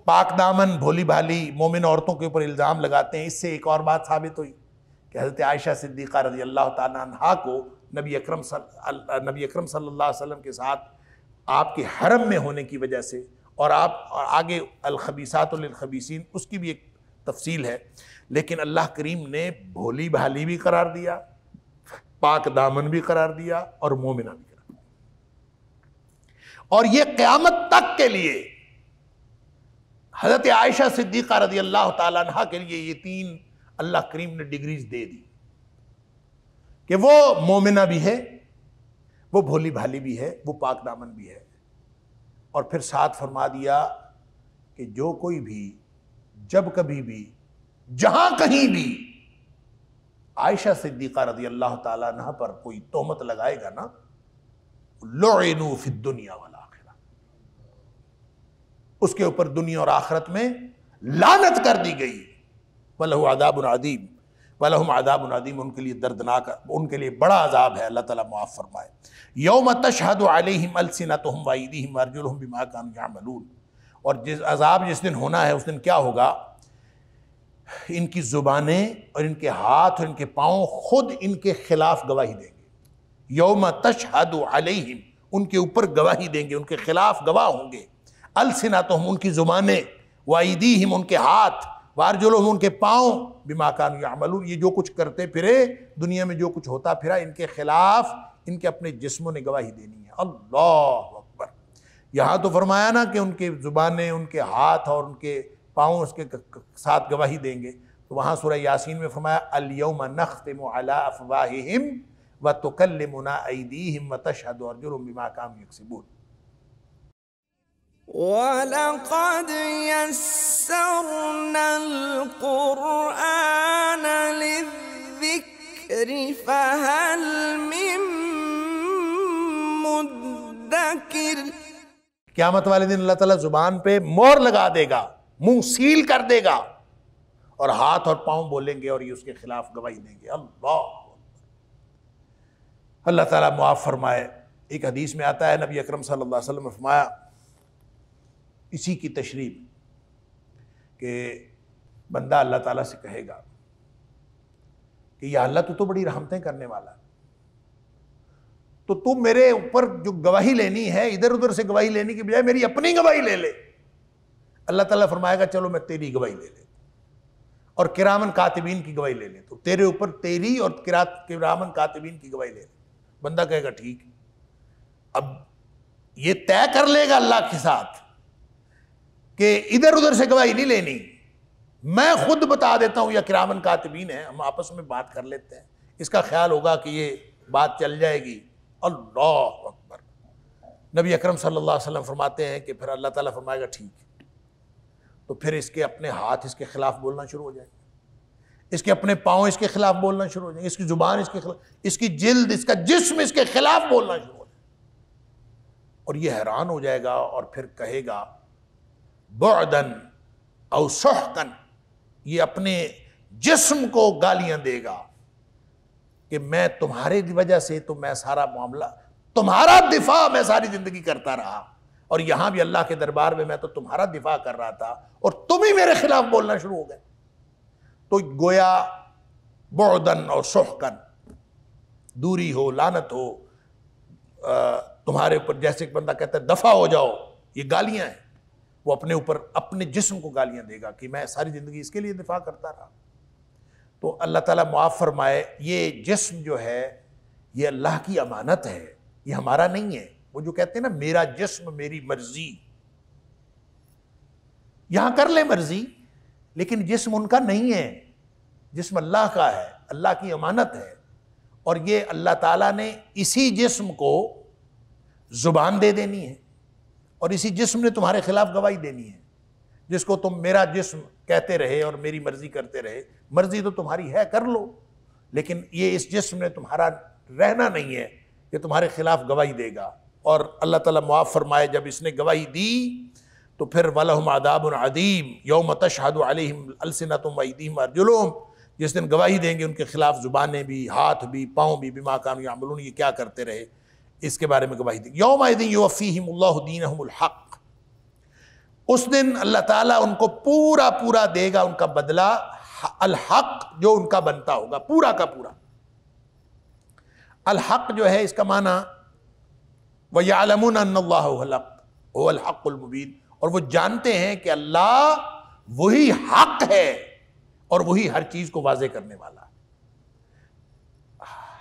पाक दामन भोली भाली मोमिन औरतों के ऊपर इल्ज़ाम लगाते हैं, इससे एक और बात साबित हुई कि हज़रत आयशा सिद्दीक़ा रज़ी अल्लाह ताला अन्हा को नबी अकरम सल्लल्लाहु अलैहि वसल्लम के साथ आपके हरम में होने की वजह से, और आप और आगे अलखबीसात लिलखबीसीन उसकी भी एक तफसील है, लेकिन अल्लाह करीम ने भोली भाली भी करार दिया, पाक दामन भी करार दिया और मोमिना भी करार दिया। और ये क़यामत तक के लिए हज़रत आयशा सिद्दीक़ा रज़ी अल्लाह ताला अन्हा के लिए ये तीन अल्लाह करीम ने डिग्रीज दे दी कि वो मोमिना भी है, वो भोली भाली भी है, वो पाक दामन भी है। और फिर साथ फरमा दिया कि जो कोई भी, जब कभी भी, जहां कहीं भी आयशा सिद्दीक़ा रज़ी अल्लाह ताला अन्हा पर कोई तोहमत लगाएगा ना, लुइनु फिद दुनिया वल आखिरह, उसके ऊपर दुनिया और आखिरत में लानत कर दी गई। वलहुम अज़ाबुन अज़ीम, वलहुम अज़ाबुन अज़ीम, उनके लिए दर्दनाक, उनके लिए बड़ा अज़ाब है। अल्लाह ताला माफ़ फरमाए। यौम तशहदु अलैहिम अल्सिनतुहुम व अयदीहिम व अर्जुलुहुम बिमा कानू यअमलून, और जिस अज़ाब जिस दिन होना है उस दिन क्या होगा, इनकी ज़ुबानें और इनके हाथ और इनके पाँव खुद इनके खिलाफ गवाही देंगे। यौम तशहदु अलैहिम, उनके ऊपर गवाही देंगे, उनके खिलाफ गवाह होंगे। अलसिनातुहुम, उनकी ज़ुबानें, व अयदीहिम, उनके हाथ, व अर्जुलुहुम, उनके पाँव, बिमा कानू यअमलून, ये जो कुछ करते फिरे दुनिया में, जो कुछ होता फिरा, इनके खिलाफ इनके अपने जिस्मों ने गवाही देनी है। अल्लाह अकबर। यहाँ तो फरमाया ना कि उनके ज़ुबानें, उनके हाथ और उनके पाँव उसके साथ गवाही देंगे, तो वहाँ सूरह यासीन में फरमाया अल-यौमा नख्तिमु अला अफ़वाहिहिम व तुकल्लिमुना अयदीहिम व तशहदु अर्जुलुहुम बिमा कानू यक्सिबून। वलक़द यस्सरनल कुरआन लिज़्ज़िक्रि फ़हल मिन मुद्दकिर। क़यामत वाले दिन अल्लाह ताला ज़ुबान पे मोहर लगा देगा, मुंह सील कर देगा, और हाथ और पांव बोलेंगे और ये उसके खिलाफ गवाही देंगे। अल्लाह अल्लाह ताला माफ़ फरमाए। एक हदीस में आता है नबी अकरम सल्लल्लाहु अलैहि वसल्लम ने फरमाया इसी की तशरीह कि बंदा अल्लाह ताला से कहेगा कि या अल्लाह, तू तो बड़ी रहमतें करने वाला, तो तू मेरे ऊपर जो गवाही लेनी है इधर उधर से गवाही लेने की बजाय मेरी अपनी गवाही ले ले। अल्लाह ताला फरमाएगा चलो मैं तेरी गवाही ले लेता हूं, और किरामन कातिबीन की गवाही ले लेता हूं, तेरे ऊपर तेरी और किरामन कातिबीन की गवाही ले लेता हूं। बंदा कहेगा ठीक। अब ये तय कर लेगा अल्लाह के साथ कि इधर उधर से गवाही नहीं लेनी, मैं खुद बता देता हूं या किरामन कातिबीन है, हम आपस में बात कर लेते हैं। इसका ख्याल होगा कि ये बात चल जाएगी। अल्लाह अकबर। नबी अकरम सल्लल्लाहु अलैहि वसल्लम फरमाते हैं कि फिर अल्लाह ताला फरमाएगा ठीक, तो फिर इसके अपने हाथ इसके खिलाफ बोलना शुरू हो जाएंगे, इसके अपने पाँव इसके खिलाफ बोलना शुरू हो जाएंगे, इसकी ज़ुबान इसके खिलाफ, इसकी जिल्द, इसका जिस्म इसके खिलाफ बोलना शुरू हो जाएगा, और ये हैरान हो जाएगा। और फिर कहेगा बुअदन औ सुहकन, ये अपने जिस्म को गालियां देगा कि मैं तुम्हारे वजह से, तो मैं सारा मामला तुम्हारा दिफा मैं सारी ज़िंदगी करता रहा, और यहाँ भी अल्लाह के दरबार में मैं तो तुम्हारा दिफा कर रहा था और तुम ही मेरे खिलाफ बोलना शुरू हो गए। तो गोया बुअदन और सुहकन, दूरी हो, लानत हो तुम्हारे ऊपर, जैसे एक बंदा कहता है दफ़ा हो जाओ, ये गालियाँ हैं। वो अपने ऊपर अपने जिस्म को गालियां देगा कि मैं सारी ज़िंदगी इसके लिए दिफा करता रहा। तो अल्लाह ताला मुआफ़ फरमाए, ये जिस्म जो है ये अल्लाह की अमानत है, ये हमारा नहीं है। वो जो कहते हैं ना मेरा जिस्म मेरी मर्जी, यहाँ कर ले मर्जी, लेकिन जिस्म उनका नहीं है, जिस्म अल्लाह का है, अल्लाह की अमानत है। और ये अल्लाह ताला ने इसी जिस्म को ज़ुबान दे देनी है और इसी जिस्म ने तुम्हारे खिलाफ गवाही देनी है, जिसको तुम मेरा जिस्म कहते रहे और मेरी मर्ज़ी करते रहे। मर्ज़ी तो तुम्हारी है, कर लो, लेकिन ये इस जिस्म ने तुम्हारा रहना नहीं है, ये तुम्हारे खिलाफ गवाही देगा। और अल्लाह ताला मुआफ़ फरमाए, जब इसने गवाही दी तो फिर वलहुम आदाबुन अज़ीम यौम तशहदु अलैहिम अलसिनतुहुम व अयदीहुम व अर्जुलुहुम, जिस दिन गवाही देंगे उनके खिलाफ ज़ुबानें भी, हाथ भी, पाँव भी, बिमा कानू यामलून, ये क्या करते रहे इसके बारे में गवाही देंगे। यौम इज़िन युवफ़्फ़ीहिमुल्लाहु दीनहुमुल हक़, उस दिन अल्लाह ताला उनको पूरा पूरा देगा उनका बदला, अल हक़ जो उनका बनता होगा पूरा का पूरा। अल हक़ जो है इसका माना वयअलमून अन्नल्लाह हुवल हक़्क़ुल मुबीन, और वो जानते हैं कि अल्लाह वही हक़ है और वही हर चीज़ को वाज़े करने वाला।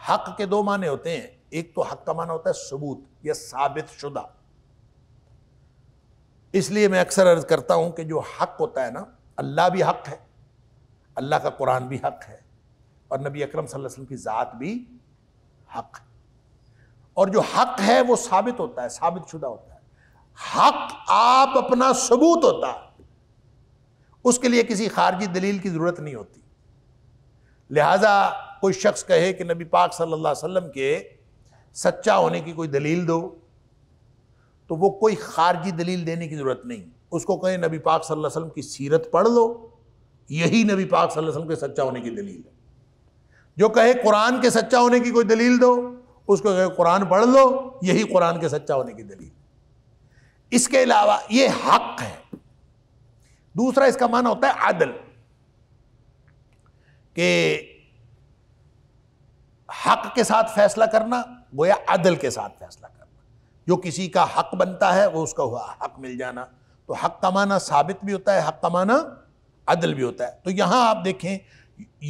हक़ के दो माने होते हैं, एक तो हक़ का माना होता है सबूत या साबित शुदा। इसलिए मैं अक्सर अर्ज़ करता हूं कि जो हक़ होता है ना, अल्लाह भी हक़ है, अल्लाह का कुरान भी हक़ है, और नबी अकरम सल्लल्लाहु अलैहि वसल्लम की ज़ात भी हक़ है। और जो हक़ है वो साबित होता है, साबित शुदा होता है। हक आप अपना सबूत होता, उसके लिए किसी खारजी दलील की ज़रूरत नहीं होती। लिहाजा कोई शख्स कहे कि नबी पाक सल्लल्लाहु अलैहि वसल्लम के सच्चा होने की कोई दलील दो, तो वो कोई खारजी दलील देने की ज़रूरत नहीं। उसको कहे नबी पाक सल्लल्लाहु अलैहि वसल्लम की सीरत पढ़ लो, यही नबी पाक सल्लल्लाहु अलैहि वसल्लम के सच्चा होने की दलील है। जो कहे कुरान के सच्चा होने की कोई दलील दो, उसको कहे कुरान पढ़ लो, यही कुरान के सच्चा होने की दलील। इसके अलावा ये हक है। दूसरा इसका माना होता है आदल, के हक के साथ फैसला करना गोया आदल के साथ फैसला करना। जो किसी का हक बनता है वो उसका हुआ हक मिल जाना। तो हक का माना साबित भी होता है, हक का माना आदल भी होता है। तो यहां आप देखें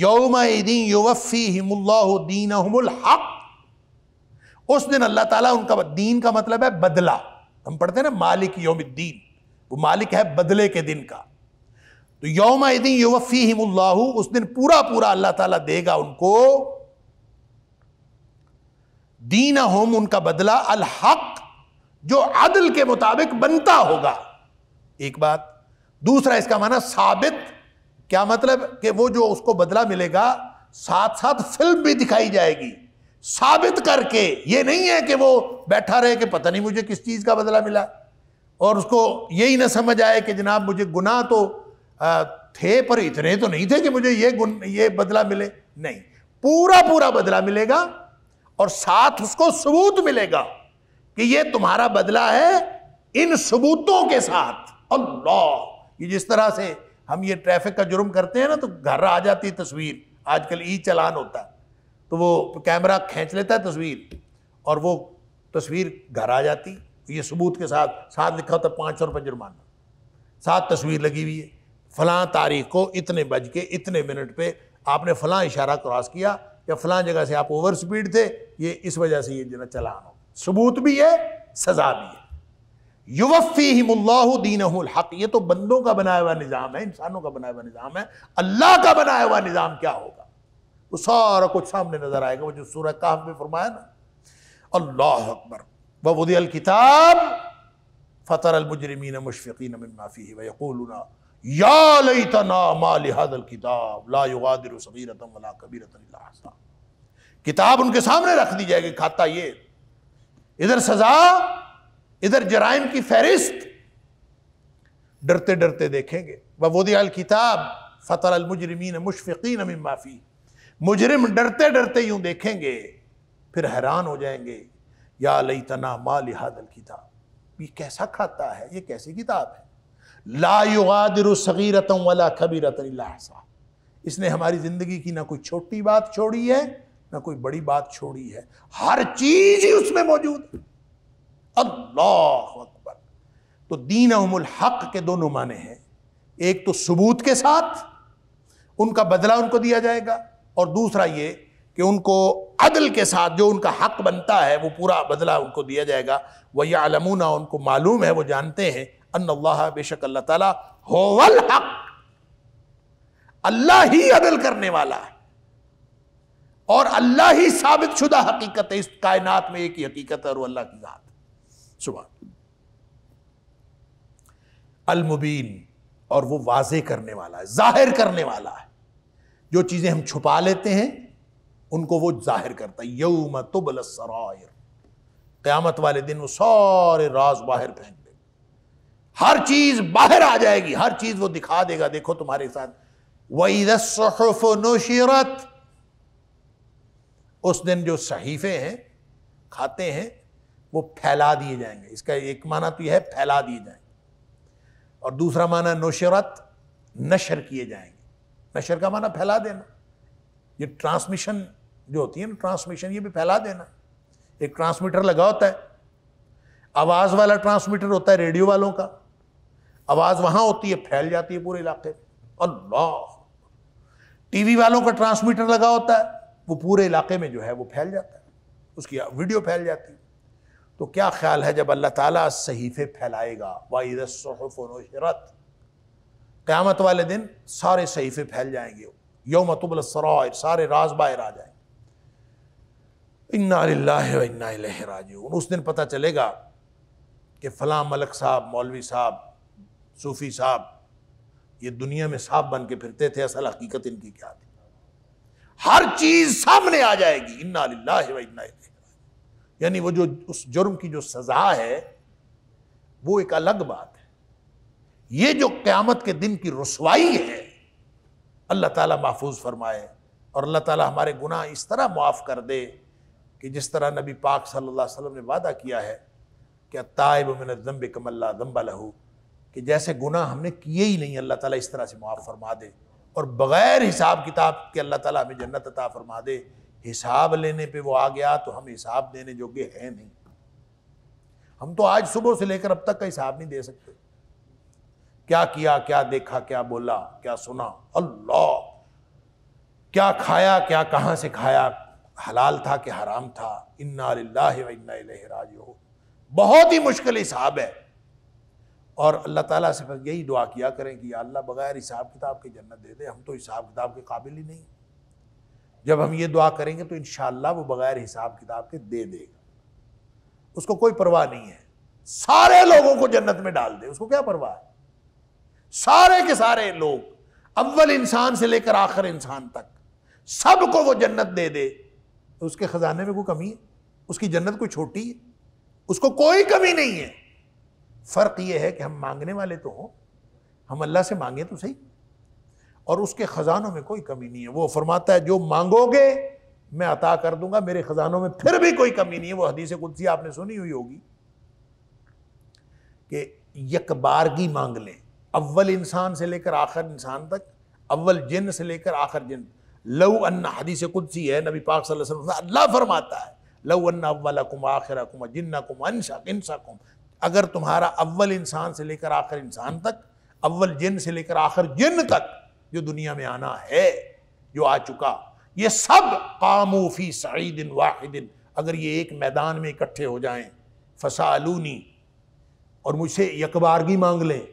यौमइज़िन युवफ़्फ़ीहिमुल्लाहु दीनहुमुल हक, उस दिन अल्लाह ताला उनका दीन का मतलब है बदला। हम पढ़ते हैं ना मालिक यौमिद्दीन, वो मालिक है बदले के दिन का। तो यौमइज़िन युवफ़्फ़ीहिमुल्लाहु, उस दिन पूरा पूरा अल्लाह ताला देगा उनको दीनहुम, उनका बदला, अल हक जो अदल के मुताबिक बनता होगा। एक बात। दूसरा इसका माना साबित, क्या मतलब कि वो जो उसको बदला मिलेगा साथ साथ फिल्म भी दिखाई जाएगी, साबित करके। ये नहीं है कि वो बैठा रहे कि पता नहीं मुझे किस चीज़ का बदला मिला और उसको यही ना समझ आए कि जनाब मुझे गुनाह तो थे पर इतने तो नहीं थे कि मुझे ये बदला मिले। नहीं, पूरा पूरा बदला मिलेगा और साथ उसको सबूत मिलेगा कि ये तुम्हारा बदला है, इन सबूतों के साथ। अल्लाह, ये जिस तरह से हम ये ट्रैफिक का जुर्म करते हैं ना, तो घर आ जाती तस्वीर। आजकल ई चालान होता है तो वो कैमरा खींच लेता है तस्वीर और वो तस्वीर घर आ जाती, ये सबूत के साथ लिखा होता है 500 रुपये जुर्माना, साथ तस्वीर लगी हुई है। फ़लाँ तारीख को इतने बज के इतने मिनट पे आपने फ़लाँ इशारा क्रॉस किया या फ़लाँ जगह से आप ओवर स्पीड थे, ये इस वजह से ये जना चलान हो। सबूत भी है, सज़ा भी है। युवफ़्फ़ीहिमुल्लाहु दीनहुल हक़, ये तो बंदों का बनाया हुआ निज़ाम है, इंसानों का बनाया हुआ निज़ाम है। अल्लाह का बनाया हुआ निज़ाम क्या होगा, वो सारा कुछ सामने नजर आएगा। वो जो सूरह कहफ में फरमाया ना, अल्लाह अकबर, व वुदिअल किताब फतरल मुजरिमीन मुशफ़िक़ीन मिम्मा फ़ीहि व यक़ूलूना या लैतना मा लिहाज़ल किताब ला युग़ादिरु सग़ीरतन वला कबीरतन इल्ला अहसाहा। किताब उनके सामने रख दी जाएगी, खाता ये, इधर सजा, इधर जराइम की फहरिस्त। डरते डरते देखेंगे। व वुदिअल किताब फतरल मुजरिमीन मुशफ़िक़ीन मिम्मा फ़ीहि, मुजरिम डरते डरते यूं देखेंगे फिर हैरान हो जाएंगे। या लैतना मा लिहाज़ल किताब, ये कैसा खाता है, ये कैसी किताब है। ला युग़ादिरु सग़ीरतन वला कबीरतन इल्ला अहसाहा, इसने हमारी ज़िंदगी की ना कोई छोटी बात छोड़ी है ना कोई बड़ी बात छोड़ी है, हर चीज़ ही उसमें मौजूद है। अल्लाह अकबर। तो दीनहुमुल हक के दोनों माने हैं, एक तो सबूत के साथ उनका बदला उनको दिया जाएगा और दूसरा ये कि उनको अदल के साथ जो उनका हक बनता है वो पूरा बदला उनको दिया जाएगा। वयअलमूना, उनको मालूम है, वो जानते हैं, अन्नल्लाह, बेशक अल्लाह ताला हुवल हक, अल्लाह ही अदल करने वाला है और अल्लाह ही साबित शुदा हकीकत है। इस कायनात में एक ही हकीकत है और अल्लाह की जात। सुभान अल-मुबीन, और वो वाज़े करने वाला है, जाहिर करने वाला है। जो चीज़ें हम छुपा लेते हैं उनको वो जाहिर करता है। यौम तुबल सरायर, क़यामत वाले दिन वो सारे राज बाहर फेंक देगा, हर चीज़ बाहर आ जाएगी, हर चीज़ वो दिखा देगा, देखो तुम्हारे साथ। वइज़ा सुहुफ नुशिरत, उस दिन जो सहीफ़े हैं, खाते हैं, वो फैला दिए जाएंगे। इसका एक माना तो यह है फैला दिए जाएंगे और दूसरा माना नशरत, नशर किए जाएंगे। नशर का माना फैला देना, ये ट्रांसमिशन जो होती है ना, ट्रांसमिशन, ये भी फैला देना। एक ट्रांसमीटर लगा होता है, आवाज़ वाला ट्रांसमीटर होता है रेडियो वालों का, आवाज़ वहाँ होती है, फैल जाती है पूरे इलाके में। अल्लाह, टीवी वालों का ट्रांसमीटर लगा होता है, वो पूरे इलाके में जो है वो फैल जाता है, उसकी वीडियो फैल जाती है। तो क्या ख्याल है जब अल्लाह ताला सहीफ़े फैलाएगा, वाइज़ा सुहुफ़ नुशिरत, क़यामत वाले दिन सारे सहीफ़े फैल जाएंगे, यौम तुबल सरायर, सारे राज बाहर आ जाएंगे। इन्ना लिल्लाहि व इन्ना इलैहि राजिऊन। उस दिन पता चलेगा कि फ़लाँ मलक साहब, मौलवी साहब, सूफ़ी साहब, ये दुनिया में साहब बन के फिरते थे, असल हकीकत इनकी क्या थी। हर चीज़ सामने आ जाएगी। इन्ना लिल्लाहि व इन्ना इलैहि, यानी वो जो उस जुर्म की जो सज़ा है वो एक अलग बात है। ये जो क़यामत के दिन की रुसवाई है, अल्लाह ताला महफूज फरमाए और अल्लाह ताला हमारे गुनाह इस तरह माफ़ कर दे कि जिस तरह नबी पाक सल्लल्लाहु अलैहि वसल्लम ने वादा किया है कि अत्ताइबु मिन ज़म्बि कमल्ला ज़म्ब लहू, कि जैसे गुनाह हमने किए ही नहीं, अल्लाह ताला इस तरह से माफ़ फरमा दे और बग़ैर हिसाब किताब के अल्लाह ताला हमें जन्नत अता फरमा दे। हिसाब लेने पे वो आ गया तो हम हिसाब देने योग्य है नहीं, हम तो आज सुबह से लेकर अब तक का हिसाब नहीं दे सकते, क्या किया, क्या देखा, क्या बोला, क्या सुना, अल्लाह, क्या खाया, क्या कहाँ से खाया, हलाल था कि हराम था। इन्ना लिल्लाहि व इन्ना इलैहि राजिऊन। बहुत ही मुश्किल हिसाब है और अल्लाह ताला से बस यही दुआ किया करें कि या अल्लाह बग़ैर हिसाब किताब के जन्नत दे दे, हम तो हिसाब किताब के काबिल ही नहीं। जब हम ये दुआ करेंगे तो इंशाअल्लाह वो बग़ैर हिसाब किताब के दे देगा, उसको कोई परवाह नहीं है। सारे लोगों को जन्नत में डाल दे, उसको क्या परवाह है। सारे के सारे लोग, अव्वल इंसान से लेकर आखिर इंसान तक, सबको वो जन्नत दे दे। तो उसके ख़जाने में कोई कमी है, उसकी जन्नत कोई छोटी है, उसको कोई कमी नहीं है। फ़र्क ये है कि हम मांगने वाले तो हों, हम अल्लाह से मांगे तो सही, और उसके ख़जानों में कोई कमी नहीं है। वो फरमाता है जो मांगोगे मैं अता कर दूंगा, मेरे ख़जानों में फिर भी कोई कमी नहीं है। वो हदीस कुदसी आपने सुनी हुई होगी कि यकबारगी मांग लें, अव्वल इंसान से लेकर आखिर इंसान तक, अव्वल जिन से लेकर आखिर जिन। लव अन्ना, हदीस कुदसी है, नबी पाक सल्लल्लाहु अलैहि वसल्लम अल्लाह फरमाता है लव अन्ना अव्वलकुम आखिरकुम जिन्नकुम इंसाकुम, अगर तुम्हारा अव्वल इंसान से लेकर आखिर इंसान तक, अव्वल जिन से लेकर आखिर जिन तक जो दुनिया में आना है, जो आ चुका, ये सब कामू फी सईदिन वाहिदिन, अगर ये एक मैदान में इकट्ठे हो जाएं, फसालूनी, और मुझसे यकबारगी मांग लें।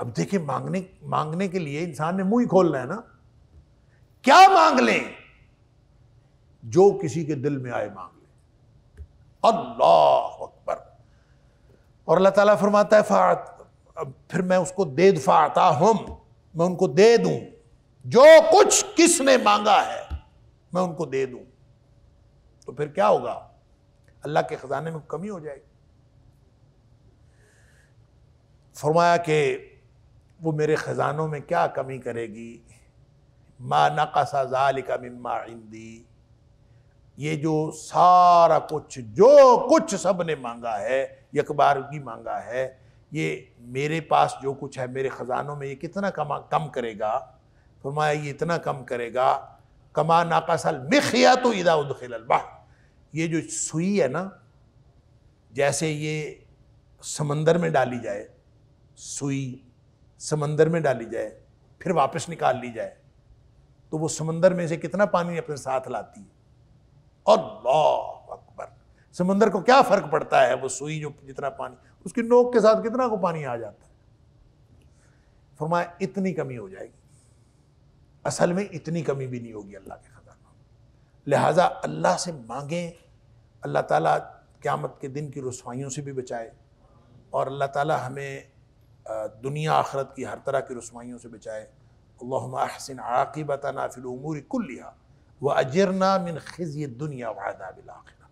अब देखिए, मांगने के लिए इंसान ने मुंह ही खोलना है ना। क्या मांग लें? जो किसी के दिल में आए मांग लें। अल्लाह अकबर। और अल्लाह ताला फरमाता है फिर मैं उसको दे फाता हम, मैं उनको दे दूं जो कुछ किसने मांगा है, मैं उनको दे दूं। तो फिर क्या होगा? अल्लाह के खजाने में कमी हो जाएगी। फरमाया कि वो मेरे खजानों में क्या कमी करेगी। मा नक़सा ज़ालिका मिम्मा इंदी, ये जो सारा कुछ, जो कुछ सब ने मांगा है, यकबारगी मांगा है, ये मेरे पास जो कुछ है मेरे ख़जानों में, ये कितना कम करेगा? फरमाया ये इतना कम करेगा, कमा नाकासल मिखिया तो इदा उदखिल, ये जो सुई है ना, जैसे ये समंदर में डाली जाए, सुई समंदर में डाली जाए, फिर वापस निकाल ली जाए, तो वो समंदर में से कितना पानी अपने साथ लाती है। अल्लाह अकबर, समंदर को क्या फर्क पड़ता है, वो सुई जो जितना पानी उसकी नोक के साथ कितना को पानी आ जाता है। फरमाया इतनी कमी हो जाएगी, असल में इतनी कमी भी नहीं होगी अल्लाह के खजाना। लिहाजा अल्लाह से मांगें, अल्लाह ताला क़यामत के दिन की रुसवाइयों से भी बचाए, और अल्लाह ताला हमें दुनिया आखरत की हर तरह की रुसवाइयों से बचाए। अल्लाहुम्मा अहसिन आक़िबतना फ़िल उमूरि कुल्लिहा व अजिरना मिन ख़िज़्यि दुनिया व अज़ाबिल आख़िरा।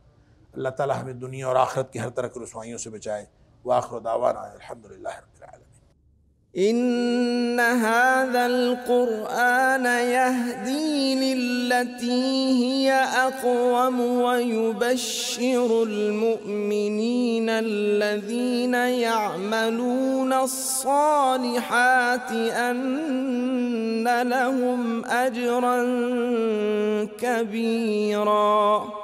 अल्लाह ताला हमें दुनिया और आखरत की हर तरह की रुसवाइयों से बचाए। व आख़िरु दावाना अल्हम्दुलिल्लाहि रब्बिल आलमीन। إن هذا القرآن يهدي للتي هي أقوم ويبشر المؤمنين الذين يعملون الصالحات أن لهم أجرا كبيرا